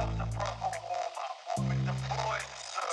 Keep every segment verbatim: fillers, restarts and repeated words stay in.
up the proper warm-up with the Floyd Surf.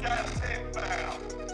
That's it, pal.